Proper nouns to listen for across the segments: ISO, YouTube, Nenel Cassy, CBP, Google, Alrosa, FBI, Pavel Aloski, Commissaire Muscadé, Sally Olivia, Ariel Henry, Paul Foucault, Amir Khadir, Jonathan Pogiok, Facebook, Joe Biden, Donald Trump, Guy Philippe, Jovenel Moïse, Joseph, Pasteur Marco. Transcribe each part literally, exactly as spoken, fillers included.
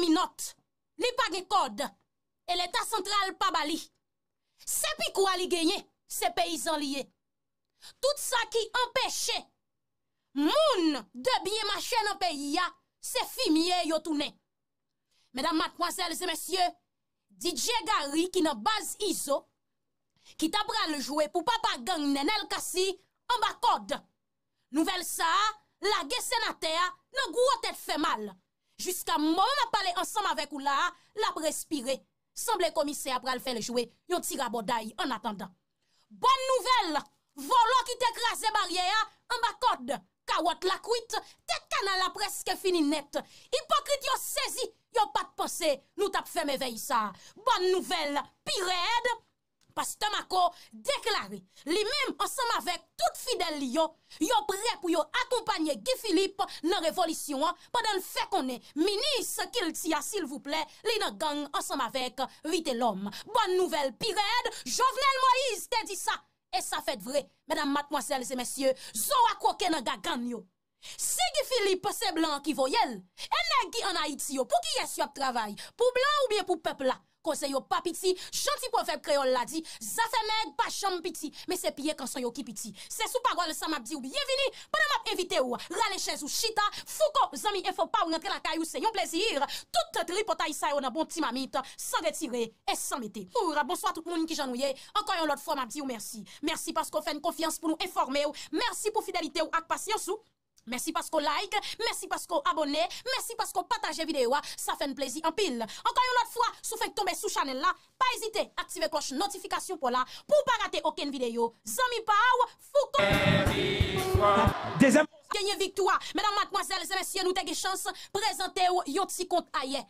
minot, li pa gen code, et l'État central pa bali. C'est pi quoi li gagné, c'est paysan lié. Tout ça qui empêche moun de bien marcher dans pays ya, c'est fumier yo tourné. Mesdames, mademoiselles et messieurs, D J Gary qui n'a base I S O, qui t'apprend le jouer pour papa gang Nenel Cassy en bas code. Nouvelle ça, la guerre sénateur, nan gros tête fait mal. Jusqu'à moment on parler ensemble avec ou là, la respirer. Semble commissaire pral faire le jouer, yon tira bodaille en attendant. Bonne nouvelle, volant qui t'écrase barrière en bas code. Kawot la kuit, tête canal la presque fini net. Hypocrite yon saisi, yon pas de pensée, nous tap fait merveille ça. Bonne nouvelle, pirade. Pasteur Marco déclaré, lui-même ensemble avec toute fidèle lion, yon prêt pour yon accompagner Guy Philippe dans révolution pendant le fait qu'on est ministre qu'il tient s'il vous plaît, li nan gang ensemble avec vite l'homme. Bonne nouvelle pirade, Jovenel Moïse te dit ça et ça fait vrai. Mesdames, mademoiselles et messieurs, zo a croqué nan gang yo. Si Guy Philippe c'est blanc qui voyait, et nèg en Haïti yo, pour qui est sur travail, pour blanc ou bien pour peuple là? Conseil yo pas piti, gentil prophète créole l'a dit, zafeneg pas cham piti, mais c'est pied quand son yo ki piti. C'est sous parole ça m'a dit ou bienvenue, pendant m'a invité ou, rale chez ou chita, fouko, zami info pa ou rentrer la caillou, c'est yon plaisir, tout tripotaille sa yo nan bon ti mamite, sans retirer et sans mette. Pour, bonsoir tout le monde qui janouye, encore une autre fois m'a dit ou merci. Merci parce qu'on fait une confiance pour nous informer ou, merci pour fidélité ou ak patience ou. Merci parce qu'on like, merci parce qu'on abonne, merci parce qu'on partage vidéo, ça fait un plaisir en pile. Encore une autre fois, si vous faites tomber sous channel là, pas hésiter, activez cloche notification pour là, pour pas rater aucune vidéo. Zami Pau, Foucault. Deuxième gagnez victoire. Mesdames, mademoiselles et messieurs, nous avons chance présenter yon petit compte ailleurs.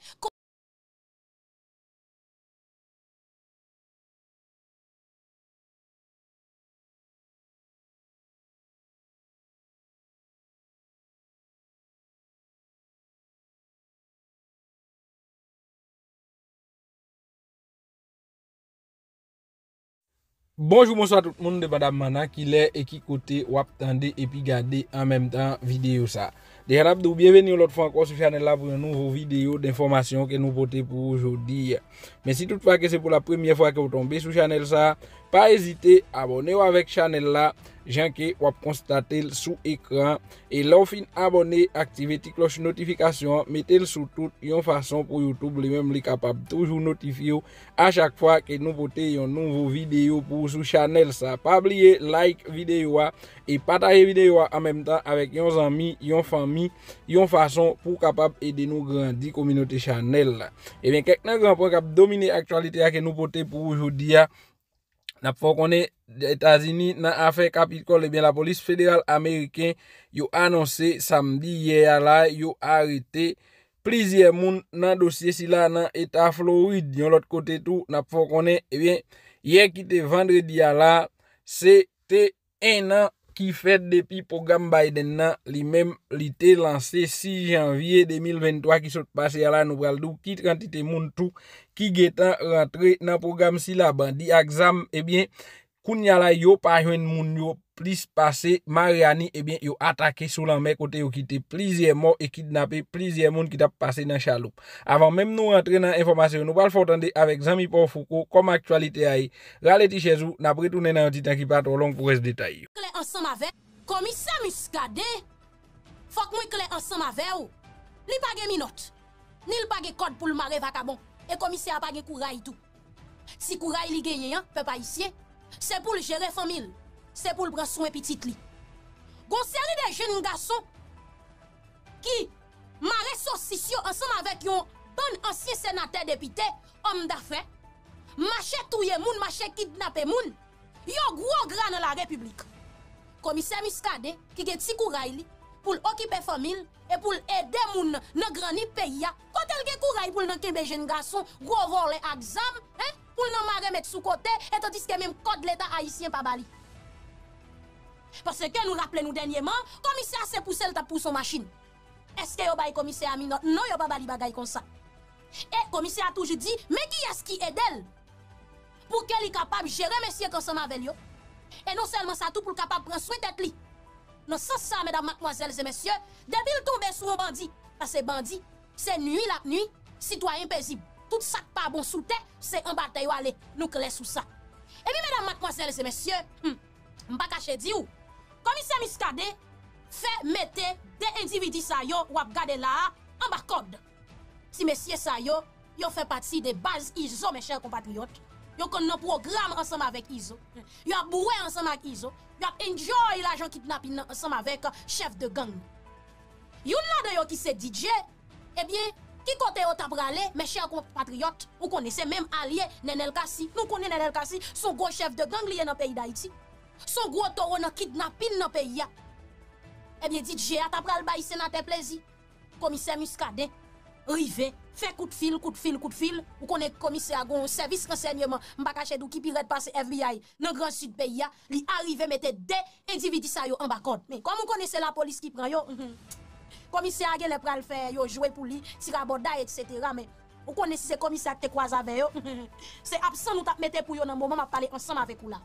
Bonjour, bonsoir tout le monde de Madame Mana qui l'est et qui côté ou attendez et puis garder en même temps vidéo ça. Déjà bienvenue l'autre fois encore sur channel là pour une nouvelle vidéo d'information que nous portons pour aujourd'hui. Mais si toutefois que c'est pour la première fois que vous tombez sur channel ça, pas hésiter à abonner avec channel là, gens qui ou constater sous écran et là fin abonner, activer la cloche notification, mettez le sous toute une façon pour YouTube lui même les capable toujours notifier à chaque fois que nous portons une nouvelle vidéo pour sous channel ça. Pas oublier like vidéo et partager vidéo en même temps avec vos amis, vos famille, vos façon pour capable aider nous grandir communauté channel. Et bien quelqu'un grand point cap dominer actualité que nous portons pour aujourd'hui. N'a pas connu les États-Unis dans l'affaire Capitol, et bien la police fédérale américaine a annoncé samedi hier là, a arrêté plusieurs monde dans dossier si là dans l'État Floride. De l'autre côté tout, n'a pas connu et bien hier qui était vendredi là, c'était un an qui fait depuis programme Biden là, lui-même l'été lancé six janvier deux mille vingt-trois qui sont passé là nous pral dou qui quantité monde tout qui gétan rentré dans programme si la bandi exam et bien kounya la yo pa joine moun yo plus passé Mariani et bien yo attaqué sur la mer côté yo quitté plusieurs morts et kidnappé plusieurs monde qui t'a passé dans chaloupe. Avant même nous rentrer dans information nous parle attendre avec Zami Paul Foucault comme actualité aïe. Raleti chez vous n'a retourner dans un petit temps qui pas trop long pour reste détail. Ensemble avec commissaire Muscadé faut que moi clair ensemble avec ou li pa gen minute ni li pa gen code pour le maré vacabon et commissaire pa gen courage tout. Si courage li gagné peuple haïtien c'est pour le gérer famille, c'est pour le prendre soin petit li. Gon série des jeunes garçons qui maré saucissio ensemble avec yon bon ancien sénateur député, homme d'affaires, marché touyer moun, marché kidnapper moun, yon gros grand dans la République. Commissaire Muscadé qui gen ti courage pour occuper famille et pour aider moun nan grandi pays a. Quand elle gen courage pour nan kembe jeune garçon, gros voler exam, hein, pour nan maré mettre sous côté et tandis que même code l'état haïtien pas bali. Parce que nous rappelons nous dernièrement, commissaire c'est pour celle t'a pour son machine. Est-ce que yo bay commissaire Amino? Non, yo pas bali bagay comme ça. Et commissaire a toujours dit, mais qui est-ce qui aide elle pour qu'elle est capable de gérer monsieur ensemble avec yo? Et non seulement ça tout pour capable prendre soin tête li. Non sans ça mesdames mademoiselles et messieurs, depuis le tomber sur un bandit, parce que bandit, c'est nuit la nuit, citoyen paisible. Tout ça pas bon sous terre, c'est en bataille aller. Nous clés sous ça. Et bien, mesdames, mademoiselles et messieurs, je ne vais pas cacher dire ou. Commissaire Muscadé fait mettre des individus ça yo ou abgade là en bas code. Si messieurs ça yo, yo fait partie des bases I S O, mes chers compatriotes. Yo connaît un programme ensemble avec I S O. Yo a boué ensemble avec I S O. Yo a enjoy l'argent kidnapping ensemble avec chef de gang. Yon là de yo qui c'est D J, eh bien, qui côté yo t'a bralé, mes chers compatriotes, vous connaissez même allié Nenel Cassy. Nous connaissons Nenel Cassy, son gros chef de gang lié dans le pays d'Haïti. Son gros taureau dans kidnapping dans le pays. Eh bien, D J a t'a pral baï sénateur plaisir. Commissaire Muscadé, rivé, fait coup de fil, coup de fil, coup de fil. Vous connaissez commissaire gon service renseignement, m'pa caché dou qui pirate passe F B I dans grand sud pays, li arrivé mettre des individus ça yo en bas code. Mais comme vous connaissez la police qui prend yo, commissaire qui les pral faire yo jouer pour lui, tiraboda et cetera mais vous connaissez ces commissaires qui te croise avec yo. C'est absent nous t'a mettre pour yo dans moment m'a parler ensemble avec vous là.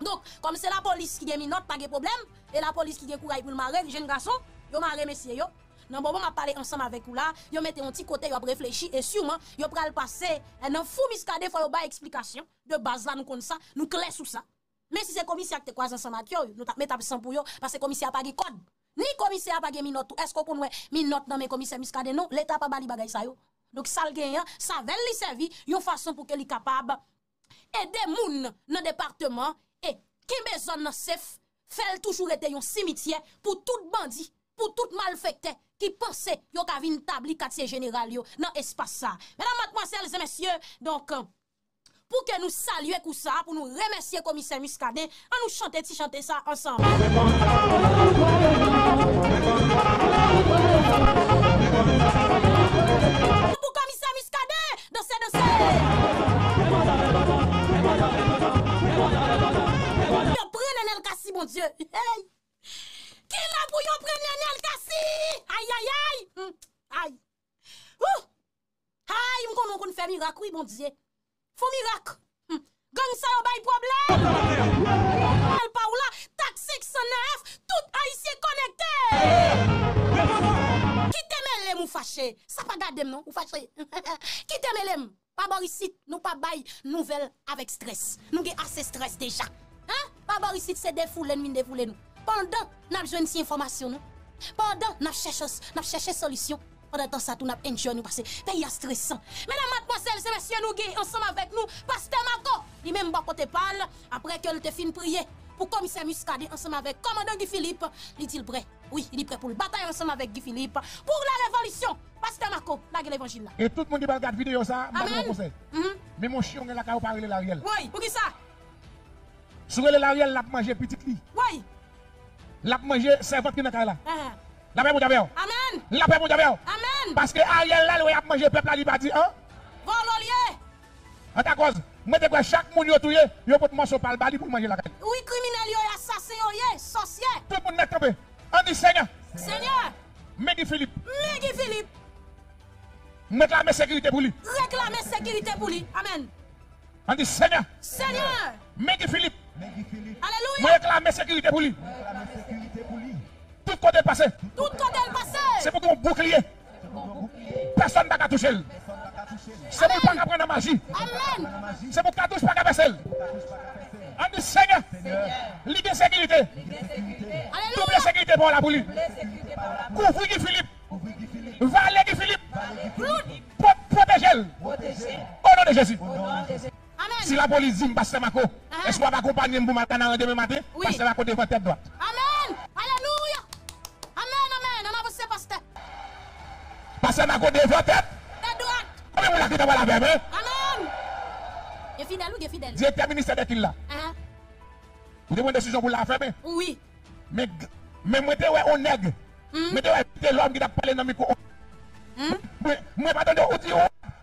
Donc comme c'est la police qui a mis note pas de problème et la police qui a courage pour le marier jeune garçon, yo marier messieurs yo. Non bon, on m'a parlé ensemble avec vous là, yo mettez un petit côté, yo réfléchi et sûrement yo pral passer un fou Muscadé fois yo ba explication de base là nous connaissons ça, nous clés sur ça. Mais si c'est commissaire qui te croise ensemble avec yo, nous t'a mettre absent pour yo parce que commissaire pas de code. Ni commissaire pas de minute, est-ce qu'on connait minute dans mes commissaire Muscadé non, l'état pas bali bagay ça yo. Donc ça le gagnant, ça va lui servir une façon pour qu'elle est capable aider moun dans département et qui besoin dans chef, fait toujours être un cimetière pour tout bandit, pour tout malfecté. Qui pense yo ka vin tabli quartier général yo dans espace ça. Mesdames, mademoiselles et messieurs, donc pour que nous saluer coup ça, pour nous remercier commissaire Muscadé, on nous chanter ti chanter ça ensemble. Pour commissaire Muscadé, danser danser. Yo prenne Nenel Cassy mon Dieu. Hey. Qui la pour yon prenne Nenel Cassy? Aïe, aïe, aïe! Mm. Aïe! Ouh! Aïe, m'konon kon fè miracle, oui, bon Dieu! Fou miracle! Mm. Gang sa yon bay problème! Al pa ou la, tak six cent neuf, tout haïtien connecté! Qui te mêle mou fâché? Ça pas gade non, ou fâché? Qui te mêle? Pas borisit, nous pas bay nouvelle avec stress. Nous gen assez stress déjà. Hein? Pas borisit, c'est défouler, mine défouler nous. Pendant, n'a besoin de si information, non? Pendant, n'a cherché solution. Pendant temps, ça, tout n'a enjoy nous parce que pays est stressant. Mesdames, mademoiselles et messieurs, nous gagnons ensemble avec nous, Pasteur Marco. Il même pas côté parle, après que te fin prier pour commissaire Muscadé ensemble avec commandant Guy Philippe. Il dit prêt. Oui, il est prêt pour le bataille ensemble avec Guy Philippe pour la révolution. Pasteur Marco, la gueule l'évangile là. Et tout le monde qui regarde vidéo ça, je conseille. Mais mon chien, il a qu'à parler de l'Ariel. Oui, pour qui ça? Sur l'Ariel, il a mangé petit lit. Oui. La manger servante qui n'a pas là. La paix pour Jabéo. Amen. La paix pour Jabéo. Amen. Parce que Ariel là, il a mangé peuple à l'Ibadi. Hein? Bon, l'olier. En ta cause, mettez quoi chaque monde qui est il a un morceau par le bali pour manger la caille. Oui, criminel, assassin, sorcier. Tout le monde est tombé. On dit Seigneur. Seigneur. Mets Guy Philippe. Mets Guy Philippe. Réclamez sécurité pour lui. Réclamez sécurité pour lui. Amen. On dit Seigneur. Seigneur. Mets Guy Philippe. Alléluia. Réclamez sécurité pour lui. Tout côté passé. Tout côté passé. C'est pour qu'on bouclier. Personne ne va toucher. C'est pour qu'on apprenne la magie. Amen. C'est pour qu'on ne touche pas la vaisselle. On dit Seigneur. Ligue de sécurité. Double sécurité pour la boule. Couvre Guy Philippe. Valet Guy Philippe. Protégez-le. Au nom de Jésus. Amen. Si la police dit, Pasteur Marco, est-ce qu'on va accompagner pour matin à demain matin? Pasteur Marco devant tête droite. Amen. Alléluia. Amen, amen. On avance, Pasteur. Pasteur Marco devant tête. Tête droite. Comment vous l'avez la verbe? Amen. Il est fidèle ou il est fidèle? Directeur ministère de qui là? Vous avez une décision pour la fermer? Oui. Mais mettez un nègre. Mettez l'homme qui a parlé dans le micro. Moi, pas de outil.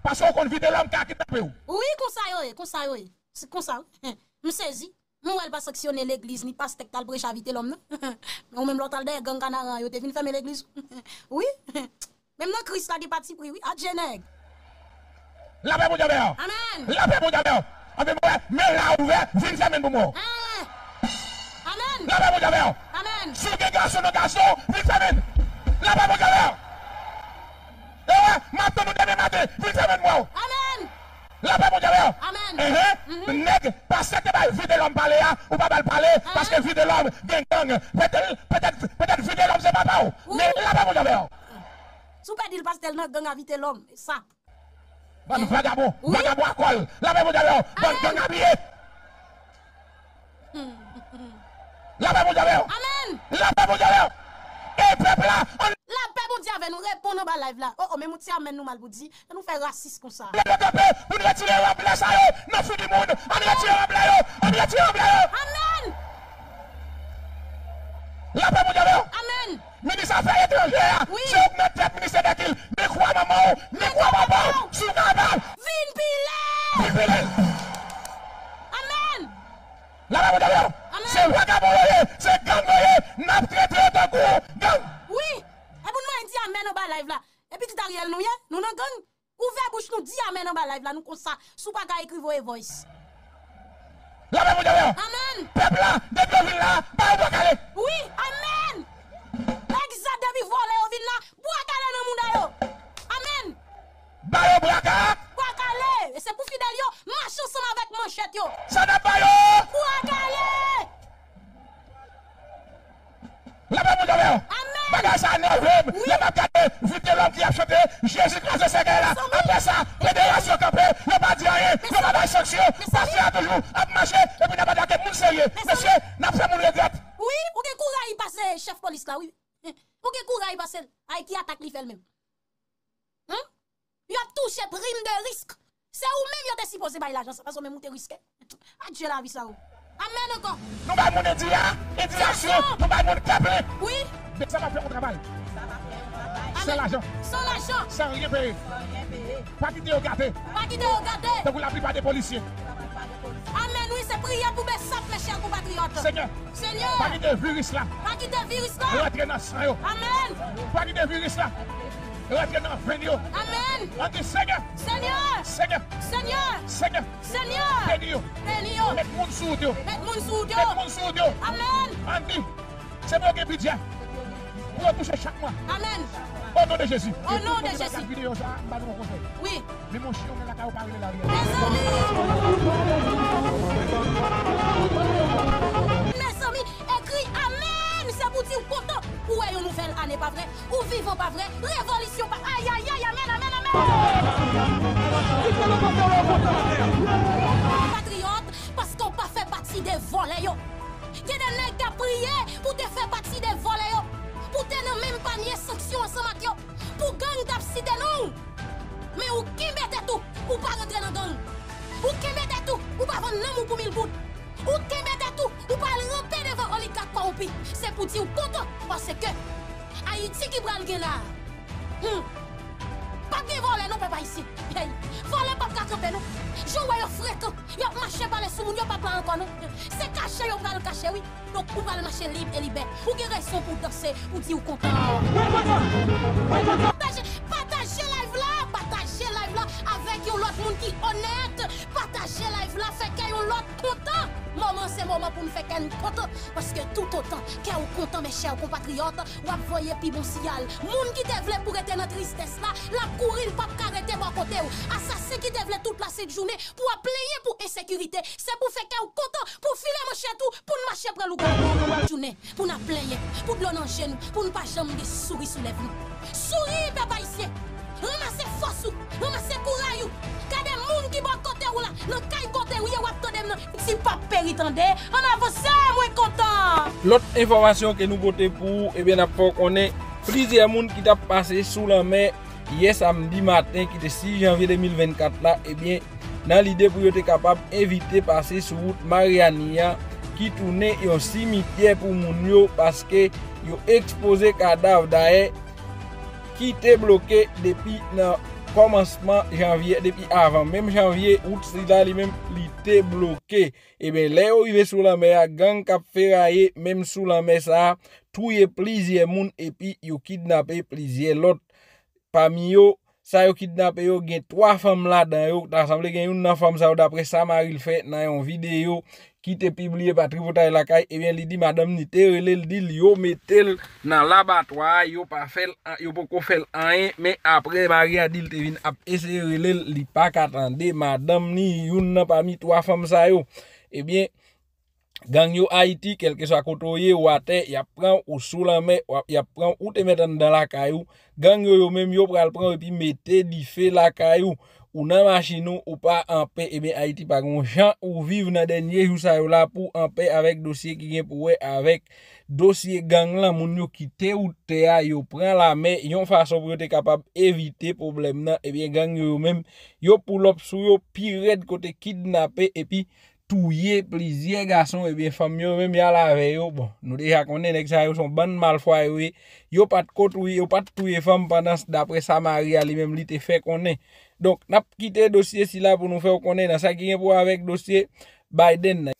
Parce qu'on vit de l'homme qui a quitté. Oui, conseil, conseil, c'est conseil. Je saisis. Nous, elle va sanctionner l'église, ni pas ce que tu as brèche à viter l'homme. Ou même l'autre, elle gang canaran, elle est venue fermer l'église. Oui. Même dans Christ, elle est parti pour lui. À Genève. La paix pour Dieu. Amen. La paix pour Dieu. Mais là, ouvert, vingt semaines pour moi. Amen. La paix pour Dieu. Amen. Si vous êtes garçon, nos garçons, vingt semaines. La paix pour Dieu. matin, nous demain matin, vous savez moi. Amen. La paix, mon Dieu. Amen. Nègre, parce que vie de l'homme parler, ou pas parler, parce que vie de l'homme, gang, peut-être, peut-être, peut-être vie de l'homme, c'est pas pas. Mais la paix, mon Dieu. Sous pas dire parce que l'homme gang a vite l'homme, ça. Bon vagabond, vagabond à quoi? La paix, mon Dieu. Bon gang habillé. La paix, mon Dieu. Amen. La paix, mon Dieu. Et peuple là, on la paix bon Dieu avec nous répondre à la live là. Oh oh mais mon Dieu amène nous mal pour dire, nous faire raciste comme ça. Le peuple, vous nous retirez la place à nous, nous du monde, on retire la place, on retire la place. Amen. La paix bon Dieu. Amen. Ministre affaires étrangères, j'ai augmenté le ministère d'accueil, ne crois maman, ne crois maman, sous cabal. Vin pilé. Amen. La paix bon Dieu. C'est vagabond, c'est gang, n'a pas traité de coup, gang. Oui, et pour nous, on dit amen en bas live là. Et puis, tout Ariel, nous, nous, nous, gang, ouvert bouche, nous, dit amen en bas live là, nous, comme ça, sous pas qu'à écrire vos voice. La même vous d'ailleurs. Amen. Peuple là, depuis la ville là, pas au calé. Oui, amen. Exact, depuis voler au ville là, bois calé dans le monde d'ailleurs. Amen. Bah, bois calé. Bois calé. Et c'est pour fidèle, yo, marche ensemble avec manchette, yo. Ça n'a pas yo. Bois calé. La paix mon Dieu. Amen. Ça nerveux. La paix vite l'homme qui a chanté. Jésus Christ c'est là. Après ça, fédération campée. Ne pas dire rien. Ne pas la sanction. Passer à toujours. À marcher. Et puis n'a pas d'attaquer monde sérieux. Monsieur, n'a pas mon regrette. Oui, ou que courage passer chef police là, oui. Ou que courage passer avec qui attaque lui même. Hein? Il a touché prime de risque. C'est ou même il a supposé bailler l'argent parce que même monter risqué. Adieu la vie ça. Amen encore. Nous allons nous dire, nous allons nous caper. Oui. Ça va faire au travail. Sans l'argent. Sans l'argent. Sans rien payer. Pas quitter au gâté. Pas quitter au gâté. Donc la plupart des policiers. Amen, oui, c'est prière pour mes saints, mes chers compatriotes. Seigneur. Seigneur. Pas quitter virus là. Pas quitter virus là. Rentrez dans le sang. Amen. Pas quitter virus là. Rentrez dans le vénio. Amen. On dit Seigneur. Seigneur. Seigneur. Seigneur. Seigneur. Seigneur. Vénio. Vénio. Mettre le monde sous Dieu. Mettre le monde sous Dieu. Mettre le monde sous Dieu. Amen. On dit, c'est moi qui ai budget. Vous allez toucher chaque mois. Amen. Au nom de Jésus. Au nom de Jésus. Oui. Mais mon chien, on est là quand on parle de la vie. Mes amis, écrit Amen. C'est pour dire content. Où est une nouvelle année, pas vrai? Où vivons, pas vrai? Révolution, pas. Aïe, aïe, aïe, amen, amen, amen. Patriote, parce qu'on pas fait partie des volets. Il y a des nègres qui ont prié pour te faire partie des volets. Pour te ne même pas nier sanction ensemble. Pour gang d'abside nous. Mais ou qui mette tout, ou pas rentrer dans gang. Ou qui mette tout, ou pas vendre l'homme pour mille bouts. Ou qui mette tout, ou pas le ramper devant oligarque corrompu. C'est pour dire content parce que Haïti qui prend le là. Pas de voler non papa ici. Voler pas de camper non. Jouer au fréquent. Yo marché par les sous-moun, yo papa encore non. C'est caché, yo pas le caché oui. Donc ou pas le marché libre et libère. Ou qui raison pour danser, ou dire content. Partagez live là, partagez live là avec yon l'autre monde qui honnête. Partagez live là, fait que yon l'autre content. Moment c'est moment pour nous faire qu'un content parce que tout autant qu'un content mes chers compatriotes ou à voyer puis bon signal monde qui te voulait pour être dans tristesse là la courir pas arrêter bon côté assassin qui te voulait toute la cette journée pour appeler pour insécurité c'est pour faire qu'un content pour filer mon cher tout pour marcher près le journée pour nous plaindre pour de l'on chez nous pour ne pas jamais des souris sous les nous souris papa ici ramassez force ou ramassez courage ou quand des monde qui bon côté ou là dans caille côté ou y a si pas péritande, on avance, moi content. L'autre information que nous votons pour, eh bien, on est plusieurs monde qui t'a passé sous la mer hier samedi matin, qui est six janvier deux mille vingt-quatre là, eh bien, dans l'idée pour être capable d'éviter passer sur route Mariania qui tournait un cimetière pour Mounio parce que yo exposé cadavre d'ailleurs qui était bloqué depuis dans commencement janvier, depuis avant même janvier, route Sida lui-même était bloqué. Et bien là arrivé sur la mer, gang cap ferraillé même sous la mer ça, touyer plusieurs monde et puis yo kidnappé plusieurs l'autre. Parmi eux, ça yo kidnappé yo gen trois femmes là-dedans yo ensemble gen une femme ça d'après ça Maril fait dans une vidéo qui te publié par Trivotaille la caille et bien il dit madame ni te relé il dit yo mettez dans l'abattoir yo pas fait yo pas fait rien mais après Marie a dit il te vinn a essayer relé li pas qu'attendre madame ni une parmi trois femmes ça yo et bien gang yo Haïti quel que soit côté ou à terre y a prend ou sous la mer y a prend ou te mettre dans la caillou gang yo même yo pral prendre et puis mettez di feu la caillou ou nan machine ou pas en paix et bien Haïti pas gon gens ou vivre dans dernier jour ça là pour en paix avec dossier qui gen pour avec dossier gang là moun yo quitter ou terre yo prend la mer yon façon pour être capable éviter problème là et bien gang yo même yo pour l'op sou yo pirate côté kidnapper et puis touyer plusieurs garçons et bien femme yo même y a la veille bon nous déjà connaît nèg ça yo son bande malfoi oui yo pas de côtoyer yo pas de touyer femme pendant d'après ça Maria lui même li te fait connaît donc n'a quitté dossier si là pour nous faire connaît dans ça qui est pour avec dossier Biden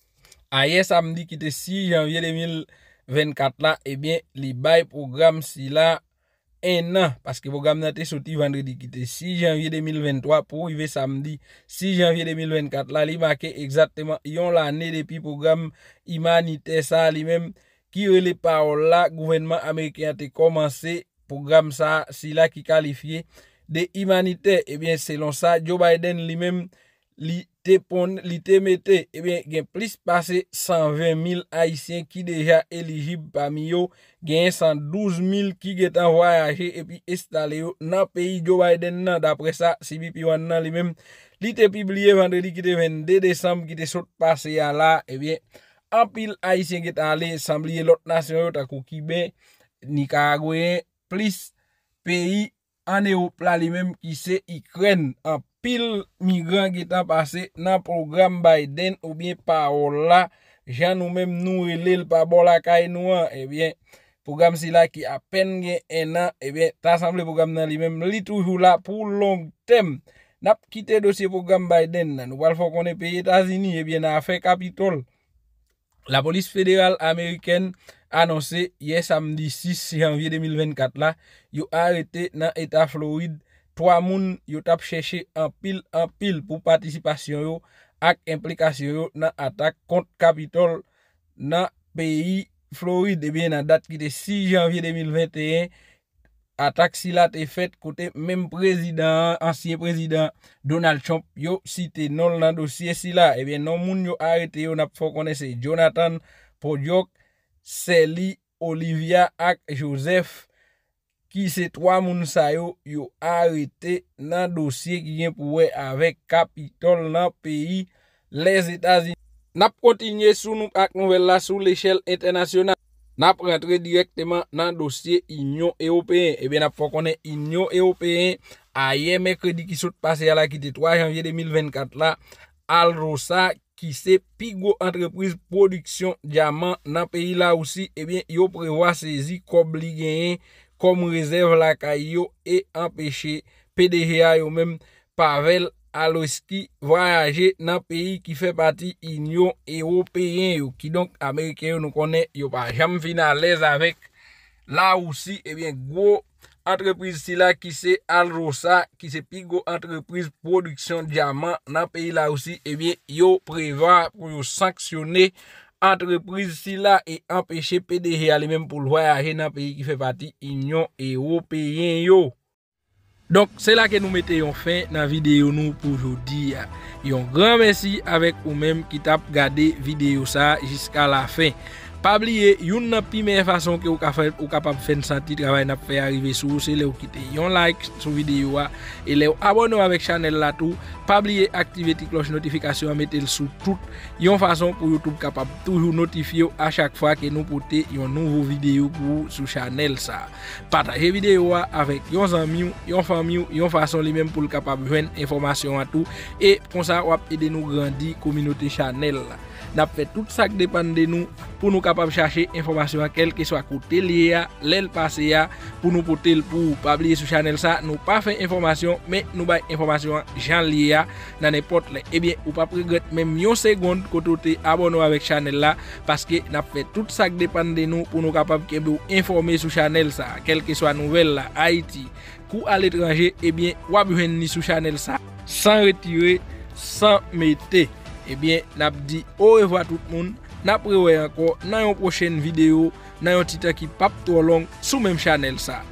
hier samedi qui était six janvier deux mille vingt-quatre là et bien li bail programme si là un an parce que programme n'a été sorti vendredi qui était six janvier deux mille vingt-trois pour arriver samedi six janvier deux mille vingt-quatre là il marqué exactement yon l'année depuis programme humanitaire ça lui même qui relè parole là gouvernement américain a commencé programme ça si là qui qualifié de humanitaire et bien selon ça Joe Biden lui même li te pon li te mette et bien gen plus passé cent vingt mille haïtiens qui déjà éligibles parmi yo gen cent douze mille qui gen voyagé et puis installé dans pays Joe Biden nan d'après ça C B P un nan li même li te publié vendredi qui te vingt-deux décembre qui te saute passé à là et bien en pile haïtien qui allé semblé l'autre nation takou Cubain Nicaragua plus pays en Europe là li même qui c'est Ukraine en pile migrants qui est passé dans programme Biden ou bien parole là gens nous même nous relèl pas bon la caille nous et bien programme si là qui à peine gain un an et bien t'assemblé programme dans lui même li toujours là pour long terme n'a quitté dossier programme Biden nous va faut qu'on est pays États-Unis et bien n'a fait Capitole la police fédérale américaine annoncé hier samedi six janvier deux mille vingt-quatre là yo arrêté dans état Floride trois moun yo tap cherché en pile en pile pour participation yo ak implication yo dans attaque contre Capitole dans pays Floride et bien la date qui était six janvier deux mille vingt et un attaque si la te fait côté même président ancien président Donald Trump yo cité non dans dossier si la et bien non moun yo arrêté yo n'a faut connaître Jonathan Pogiok Sally Olivia ak Joseph qui ces trois moun sa yo yo arrêté dans dossier qui vient pour avec Capitole dans pays les États-Unis. N'a continuer sous nous ak nouvelle là sur l'échelle internationale. N'a rentré directement dans dossier Union européenne et bien n'a faut connait Union européenne hier mercredi qui saute passé à la qui était trois janvier deux mille vingt-quatre là Alrosa qui c'est Pigo entreprise production diamant dans pays là aussi et bien yo prévoit saisir comme li gagné comme réserve la caillou et empêcher P D G A yo même Pavel Aloski voyager dans pays qui fait partie Union européenne qui donc américain nous connaît yo pas jamais fin à l'aise avec là aussi et bien gros entreprise si là qui c'est Alrosa qui c'est Pigo entreprise production diamant dans pays là aussi et bien yo prévoit pour sanctionner entreprise si là et empêcher P D G aller même pour voyager dans pays qui fait partie Union européenne yo. Donc c'est là que nous mettons fin dans vidéo nous pour aujourd'hui. Un grand merci avec vous même qui t'a regardé vidéo ça jusqu'à la fin. Pas oublier une première façon que vous êtes capable de faire sentir travail n'a fait arriver sur c'est le quitter un like sur vidéo et les abonner avec channel là tout pas oublier activer la cloche notification mettre le sous toute une façon pour YouTube capable toujours notifier à chaque fois que nous porter une nouvelle vidéo pour sur channel ça partager vidéo avec vos amis vos famille une façon les même pour capable joindre information à tout et comme ça on aider nous grandir communauté channel n'a fait tout ça qui dépend de nous pour nous capable de chercher information à quel que soit côté lié à l'aile passé pour nous porter pour pas oublier sur channel ça nous pas faire information mais nous bail information Jean lié dans n'importe là et bien ou pas regretter même une seconde côté abonner avec channel là parce que n'a fait tout ça qui dépend de nous pour nous capable de vous informer sur channel ça quel que soit nouvelle là Haïti ou à l'étranger et bien ou à venir sur channel ça sans retirer sans mettre. Eh bien, n'a dit au revoir tout le monde. N'a prévoyé encore dans une prochaine vidéo, dans un titre qui pape trop long sur même channel ça.